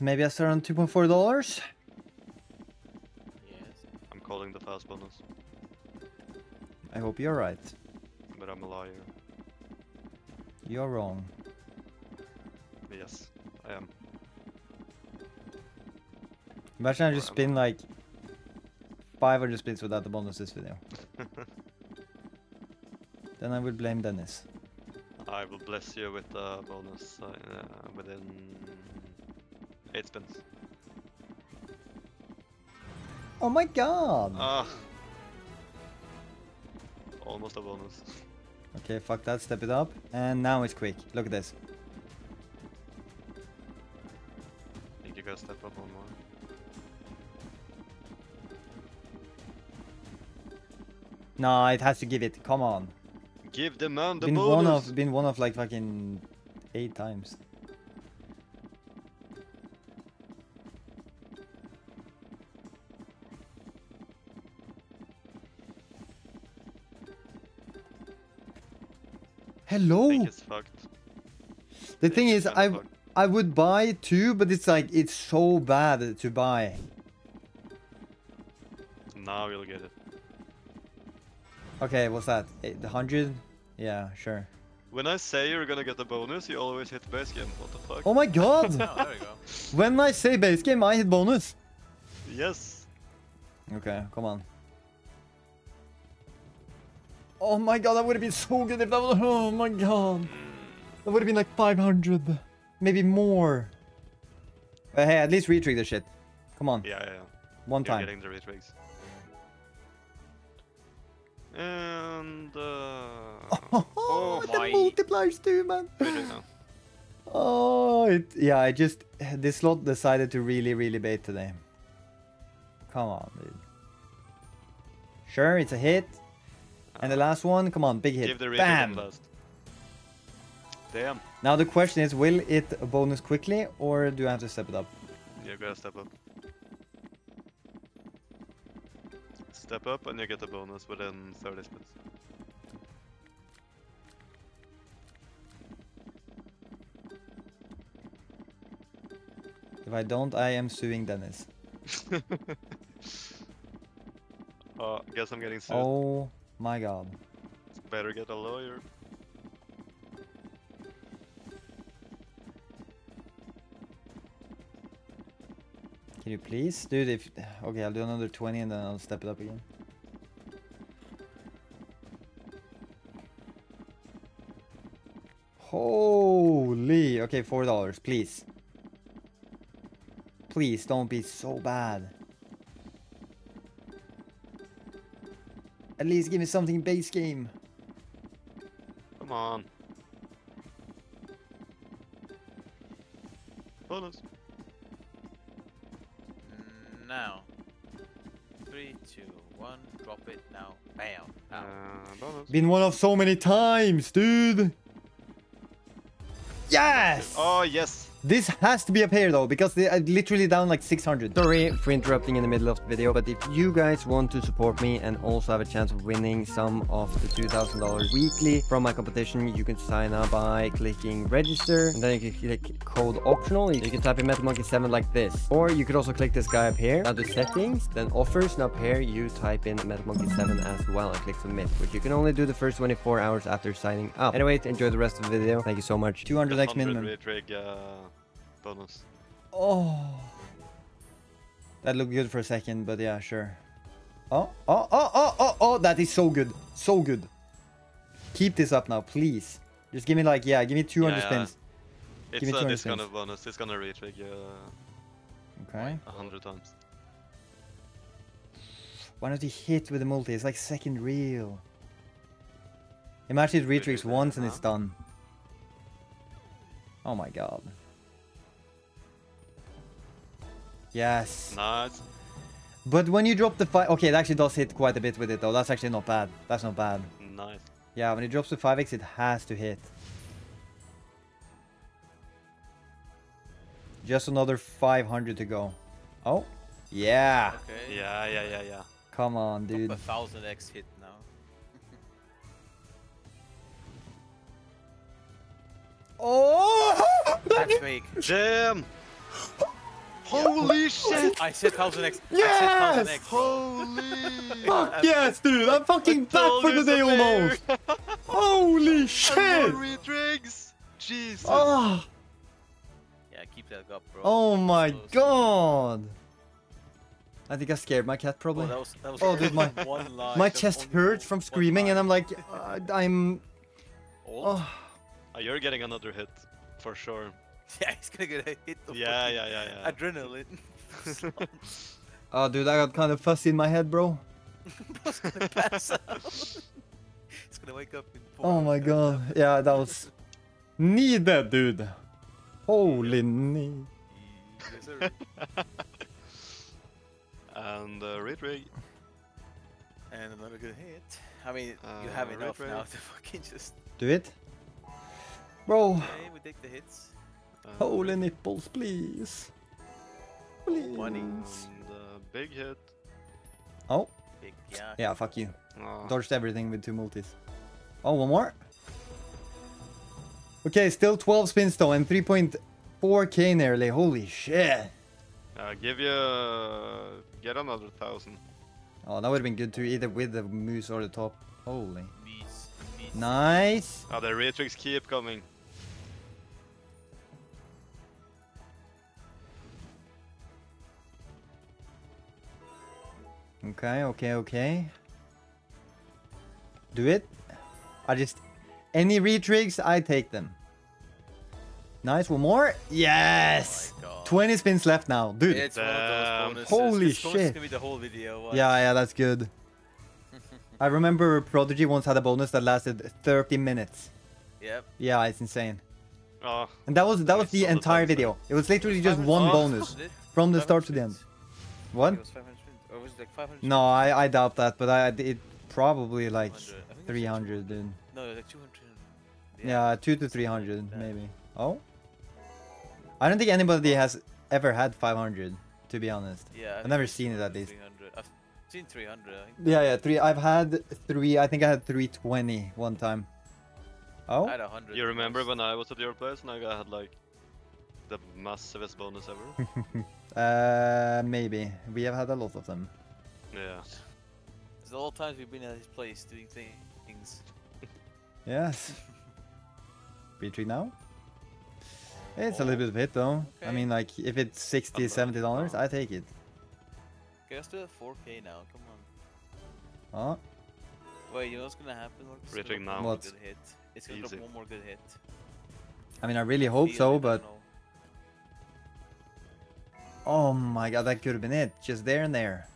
Maybe I start on $2.4? Yes, I'm calling the fast bonus. I hope you're right. But I'm a liar. You're wrong. Yes, I am. Imagine I just spin like 500 splits without the bonus this video. Then I will blame Dennis. I will bless you with a bonus within 8 spins. Oh my god! Almost a bonus. Okay, fuck that, step it up. And now it's quick. Look at this. I think you gotta step up one more. Nah, it has to give it. Come on. Give the man the bonus. Been one of like fucking 8 times. Hello. I think it's fucked. The thing is, I would buy 2, but it's like it's so bad to buy. Now you'll get it. Okay, what's that? 100? Yeah, sure. When I say you're gonna get the bonus, you always hit base game. What the fuck? Oh my god! Oh, there we go. When I say base game, I hit bonus. Yes. Okay, come on. Oh my god, that would have been so good if that was. Oh my god. That would have been like 500. Maybe more. But hey, at least retrig the shit. Come on. Yeah, yeah, yeah. You're getting the retrigs. And oh my. The multipliers too, man. Yeah, I just this lot decided to really bait today. Come on, dude. Sure, it's a hit. And the last one, come on, big hit. Give the bam. Blast. Damn. Now the question is, will it bonus quickly or do I have to step it up? You gotta step up. Step up and you get a bonus within 30 splits. If I don't, I am suing Dennis. Oh, guess I'm getting sued. Oh my god. Better get a lawyer. Can you please? Dude, if... Okay, I'll do another 20 and then I'll step it up again. Holy... Okay, $4, please. Please, don't be so bad. At least give me something base game. Come on. Bonus. Now 3, 2, 1 drop it now. Bam. Been one of so many times, dude. Yes. Oh yes, this has to be a pair though, because they are literally down like 600. Sorry for interrupting in the middle of the video, but if you guys want to support me and also have a chance of winning some of the $2,000 weekly from my competition, you can sign up by clicking register, and then you can click code optional. You can type in Metal Monkey 7 like this, or you could also click this guy up here. Now the settings, then offers, and up here you type in Metal Monkey 7 as well and click submit, which you can only do the first 24 hours after signing up. Anyway, enjoy the rest of the video. Thank you so much. 200x minimum. Bonus. Oh, that looked good for a second, but yeah, sure. Oh, that is so good. So good. Keep this up now, please. Just give me like, yeah, give me 200 spins. It's give me 200 spins. Kind of bonus. It's gonna retrigger. Okay. 100 times. Why not he hit with the multi? It's like second reel. Imagine it retrigs once and it's done. Oh my god. Yes. Nice. But when you drop the 5... Okay, it actually does hit quite a bit with it, though. That's actually not bad. That's not bad. Nice. Yeah, when it drops the 5x, it has to hit. Just another 500 to go. Oh. Yeah. Okay. Yeah. Come on, dude. Top 1,000x hit now. Oh! That's fake. Damn! Holy shit! I said 1000x. Yes! I said 1000x. Holy! Fuck yes, dude! I'm fucking back for the day almost! Holy shit! And more re-drinks! Jesus! Oh. Yeah, keep that up, bro. Oh my god! I think I scared my cat, probably. Oh, that was oh dude, my chest hurts from screaming, and I'm like, I'm... Old? Oh. Oh, you're getting another hit, for sure. Yeah, he's gonna get a hit of adrenaline. Oh, dude, I got kind of fuzzy in my head, bro. Bro's gonna pass out. He's gonna wake up in 4 Oh my god. Yeah, that was... needed, dude. Holy need. And Ridrig. And another good hit. I mean, you have enough now to fucking just... do it? Bro. Okay, we take the hits. Holy nipples, please. Please. Money. Big hit. Oh. Big, yeah. Yeah, fuck you. Dodged everything with 2 multis. Oh, one more? Okay, still 12 spins though, and 3.4k nearly. Holy shit. Give you... get another 1000. Oh, that would have been good too, either with the moose or the top. Holy. Beast. Nice. Oh, the re-tricks keep coming. Okay, okay. Do it. Any re-trigs, I take them. Nice, one more. Yes! Oh 20 spins left now, dude. It's one of those bonuses. Holy shit. This could be the whole video. Watch. Yeah, that's good. I remember Prodigy once had a bonus that lasted 30 minutes. Yep. Yeah, it's insane. And that was the entire video. It was literally just one bonus from the start to the end. What? It was 500. Or was it like 500? No, I doubt that, but it probably like 300, dude. No, it was like 200. Yeah, 200 to 300 maybe. Oh, I don't think anybody has ever had 500, to be honest. Yeah, I've never seen it at least. 300. I've seen 300. I think. Yeah, 3. I've had 3. I think I had 320 one time. Oh, I had 100. You remember when I was at your place and I had like the massivest bonus ever? Maybe. We have had a lot of them. Yeah. There's a lot of times we've been at his place doing things. Yes. Retreat now. It's a little bit of hit though. Okay. I mean, like, if it's $60, $70, I take it. Okay, let's do a 4k now. Come on. Oh. Wait, you know what's gonna happen? Retreat now. What's gonna hit? It's gonna drop one more good hit. I mean, I really hope so, but. Oh my god, that could have been it. Just there and there.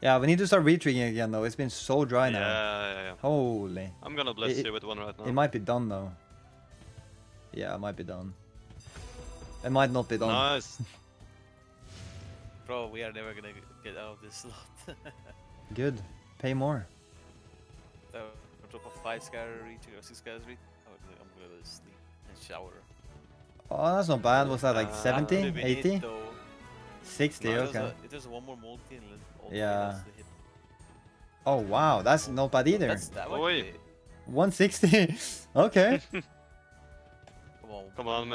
Yeah, we need to start retreating again though. It's been so dry now. Yeah. Holy. I'm gonna bless you with one right now. It might be done though. Yeah, it might be done. It might not be done. Nice. Bro, we are never gonna get out of this slot. Good. Pay more. So, on top of 5 scatter retreat or 6 scatter retreat, I'm gonna sleep and shower. Oh, that's not bad. Was that like 70? 80? 60, no, okay. There's one more multi and yeah. Hit. Oh wow, that's not bad either. That's that 160. Okay. Come on,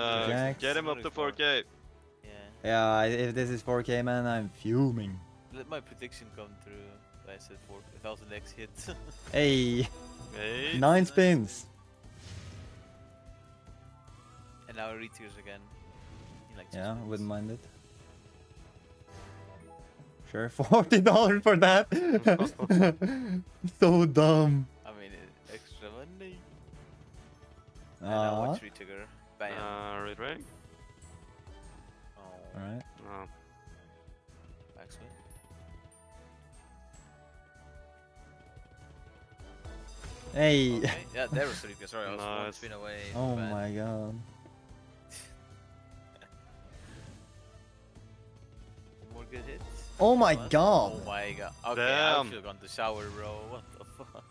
get him up to 4k. Yeah, if this is 4k, man, I'm fuming. Let my prediction come through. I said 1000x hit. Hey. 9 spins. And now re-tiers again. Like I wouldn't mind it. Sure, $40 for that. So dumb. I mean, extra money. And now watch re-trigger. Bam. Right. Oh. Alright. Oh. Backspin. Hey. Okay. Yeah, there was Rika. Sorry, I was one spin away. Oh my god. More good hits. Oh my god! Oh my god. Okay, damn. I should have gone to shower, bro. What the fuck?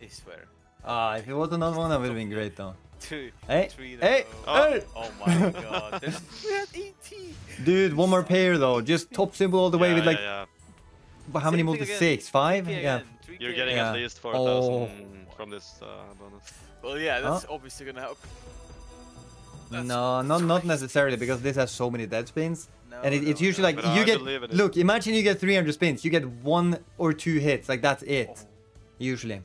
I swear. If it was another one, that would have been great, though. 2, hey! 3, hey! Hey! Oh my god. We had 18! Dude, one more pair, though. Just top symbol all the way with like... How many multis? 6? 5? Yeah. You're getting at least 4,000 from this bonus. Well, yeah, that's obviously gonna help. That's not necessarily, because this has so many dead spins. No, and it's usually like, you get, look, imagine you get 300 spins, you get 1 or 2 hits, like that's it, usually.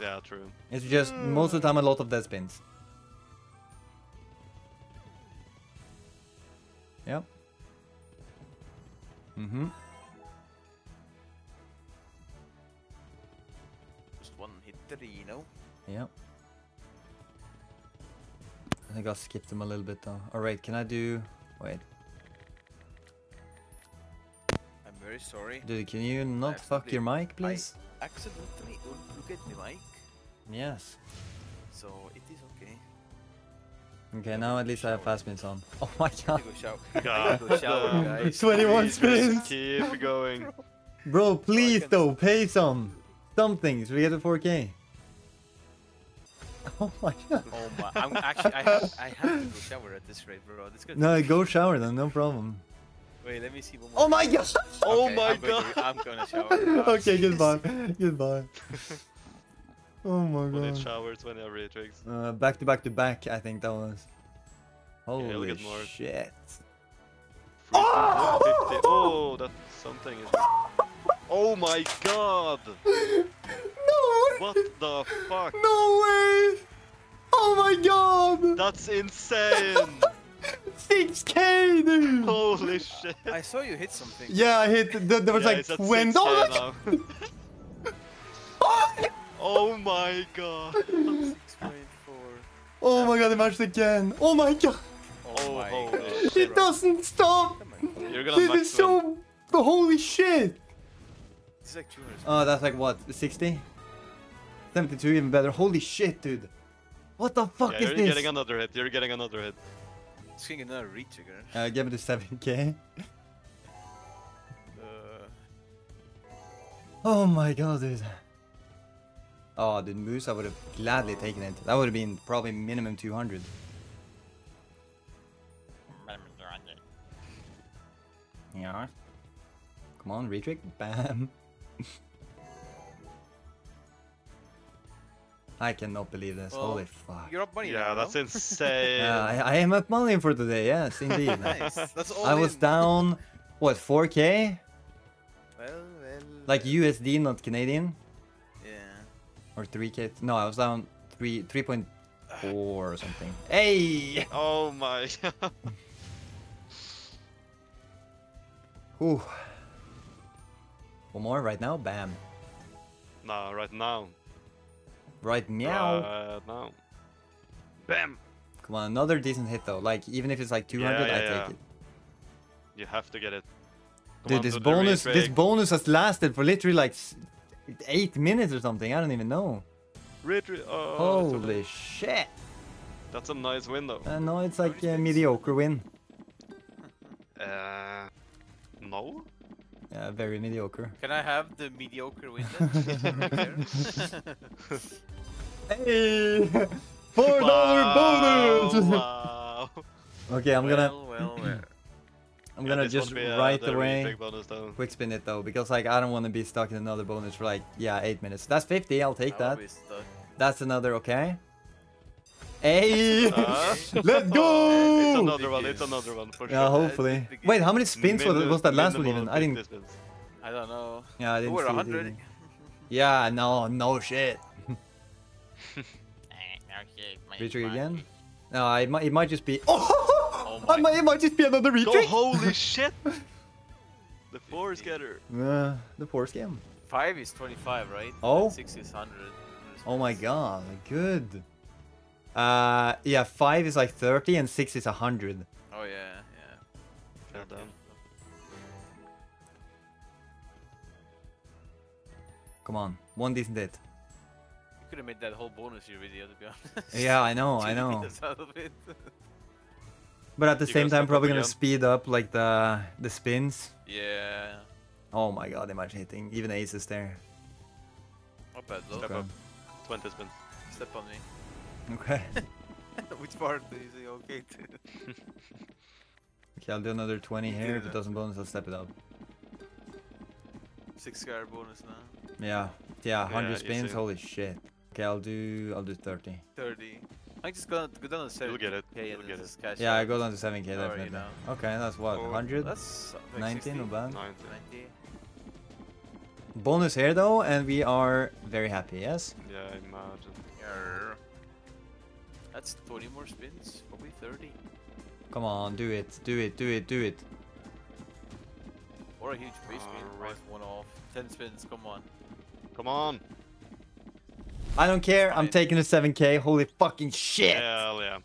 Yeah, true. It's just, most of the time, a lot of dead spins. Yeah. Mm-hmm. Just 1 hit, you know? Yeah. I think I'll skip them a little bit though. Alright, can I do... wait. I'm very sorry. Dude, can you not fuck your mic, please? I accidentally unplugged the mic. Yes. So, it is okay. Okay, now at least I have 5 spins on. Oh my god. I gotta go shower, guys. 21 spins! Keep going. Bro, please though, pay some. Something, so we get a 4K. Oh my god. Oh my, I'm actually, I have to go shower at this rate, bro. This could no, go shower then, no problem. Wait, let me see one more. Oh my gosh! Okay, oh my god! I'm gonna shower. Okay, goodbye. Goodbye. Oh my god. When it showers, whenever it tricks. Back to back to back, I think that was. Holy shit. Oh! 50. Oh, that's something. Oh my god! What the fuck? No way! Oh my god! That's insane! 6K, dude! Holy shit! I saw you hit something. Yeah, I hit. There was like 20. Oh my god! Oh my god! 6.4. Oh my god! It matched again. Oh my god! Oh my god! It doesn't stop. You're gonna this is so. Holy shit! It's like 200. Oh, that's like what? 60? 72, even better. Holy shit, dude. What the fuck is this? You're getting another hit. You're getting another hit. It's getting another re-trigger. Give it to 7K. Oh my god, dude. Oh, dude, Moose, I would have gladly taken it. That would have been probably minimum 200. Yeah. Come on, re-trick. Bam. I cannot believe this. Well, holy fuck. You're up money now, that's insane. I am up money for today, yes, indeed. Nice. That's all I was down, what, 4K? Well. Like USD, not Canadian? Yeah. Or 3K? No, I was down 3.4 or something. Hey! Oh my god. Ooh. One more right now? Bam. No, right now. Right meow. No. Bam. Come on, another decent hit though. Like even if it's like 200, I take it. You have to get it. Dude, this bonus has lasted for literally like 8 minutes or something. I don't even know. Holy shit. That's a nice win though. No, it's like a mediocre win. No. Yeah, very mediocre. Can I have the mediocre win then? Hey! $4 bonus! Wow. Okay, I'm gonna... I'm gonna just right away quick spin it though, because like I don't want to be stuck in another bonus for like, 8 minutes. That's 50, I'll take that. That's another, okay? Hey! Let's go! It's another one for sure. Yeah, hopefully. Wait, how many spins was that last one even? I didn't... I don't know. Yeah, I didn't see 100. It yeah, no shit. Retrig again? No, it might just be... Oh! It might just be another retrig! Oh, holy shit! The 4 is getter. The 4 is game. 5 is 25, right? Oh? And 6 is 100. Oh my god, good. Yeah, 5 is like 30 and 6 is 100. Oh, yeah. Well done. Come on, one decent hit. You could have made that whole bonus your video, to be honest. Yeah, I know. But at the same time, probably gonna speed up like the spins. Yeah. Oh my god, imagine hitting even aces there. Not bad, though. Step up. 20 spins. Step on me. Okay. Which part is it okay to? Okay, I'll do another 20 here. If it doesn't bonus, I'll step it up. 6 square bonus now. Yeah, yeah, 100 spins, holy shit. Okay, I'll do 30. 30. I just go down to 7k. You'll get it. You'll get it. Yeah, I go down to 7k definitely. You know. Okay, that's what, 100? That's like 19, not bad. 90. Bonus here though, and we are very happy, yes? Yeah, imagine. Yeah. That's 20 more spins, probably 30. Come on, do it, do it, do it, do it. Or a huge base spin, right, one off. 10 spins, come on. Come on. I don't care, I'm taking a 7k, holy fucking shit. Hell yeah.